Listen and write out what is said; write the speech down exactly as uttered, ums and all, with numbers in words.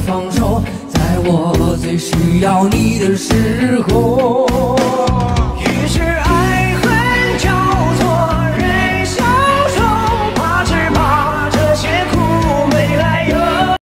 放手，在我最需要你的时候。